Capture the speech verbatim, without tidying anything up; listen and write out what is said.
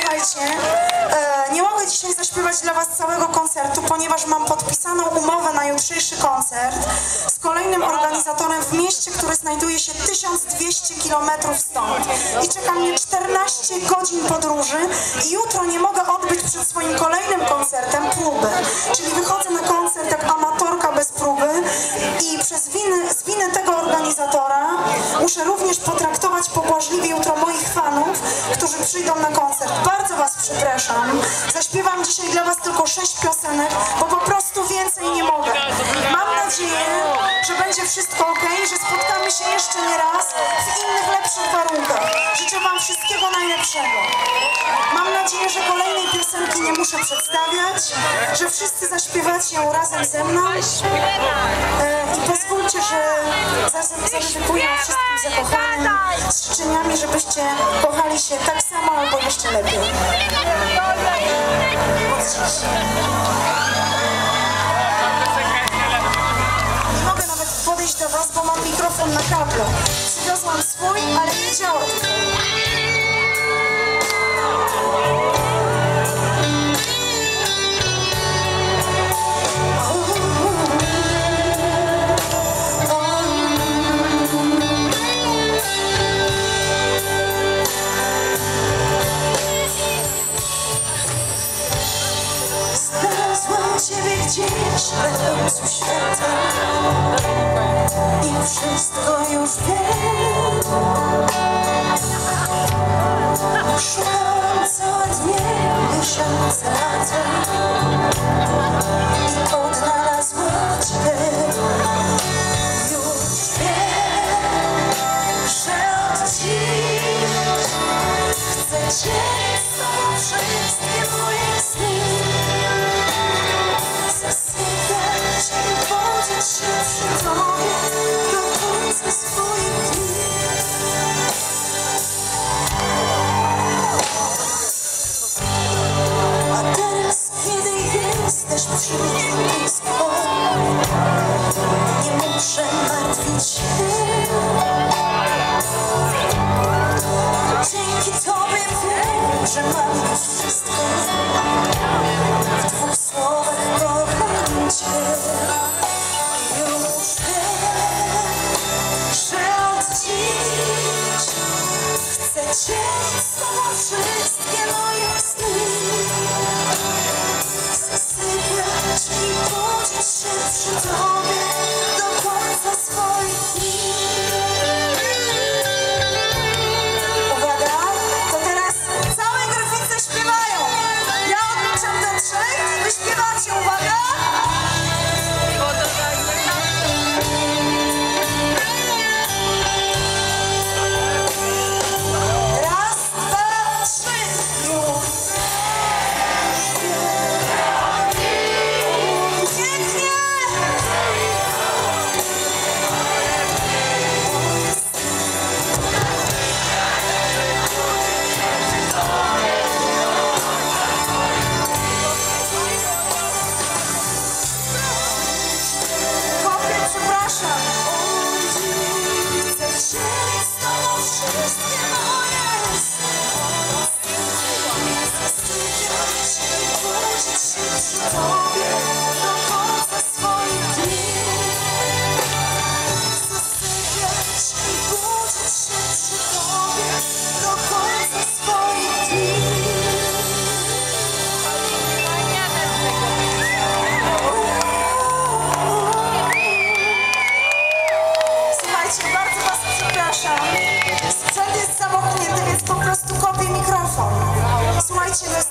Słuchajcie, e, nie mogę dzisiaj zaśpiewać dla was całego koncertu, ponieważ mam podpisaną umowę na jutrzejszy koncert z kolejnym organizatorem w mieście, które znajduje się tysiąc dwieście kilometrów stąd. I czeka mnie czternaście godzin podróży i jutro nie mogę odbyć przed swoim kolejnym koncertem próby. Czyli wychodzę na koncert jak amatorka bez próby i przez winę, z winy tego organizatora muszę również potraktować pobłażliwie jutro moich fanów, którzy przyjdą na koncert. Bardzo was przepraszam. Zaśpiewam dzisiaj dla was tylko sześć piosenek, bo po prostu więcej nie mogę. Mam nadzieję, że będzie wszystko ok, że spotkamy się jeszcze nie raz w innych lepszych warunkach. Życzę wam wszystkiego najlepszego. Mam nadzieję, że kolejnej piosenki nie muszę przedstawiać, że wszyscy zaśpiewacie ją razem ze mną. E, I pozwólcie, że zaraz zaryzykuję wszystkim zakochanym z życzeniami, żebyście kochali się tak samo albo jeszcze lepiej. Nie mogę nawet podejść do was, bo mam mikrofon na kablu. Przywiozłam swój, ale nie działa. Ciebie gdzieś na końcu świata i wszystko już wiem. Szłam co dnie, miesiące, lata i odnalazłam cię. Już wiem, że od dziś chcę cię są wszystkie moje sny. Wodzić się przy tobie do końca swoich dni. A teraz, kiedy jesteś przy mnie blisko, nie muszę martwić się. Dzięki tobie wiem, że mam już wszystko. W dwóch słowach kocham cię. Chcę cię wszystkie moje sny. Zasypiać i budzić się przy tobie do końca swoich dni. Uwaga, to teraz całe grafice śpiewają. Ja odliczam do trzech i wy śpiewacie, uwaga. Sprzęt jest zamknięty, więc po prostu kopię mikrofon. Słuchajcie,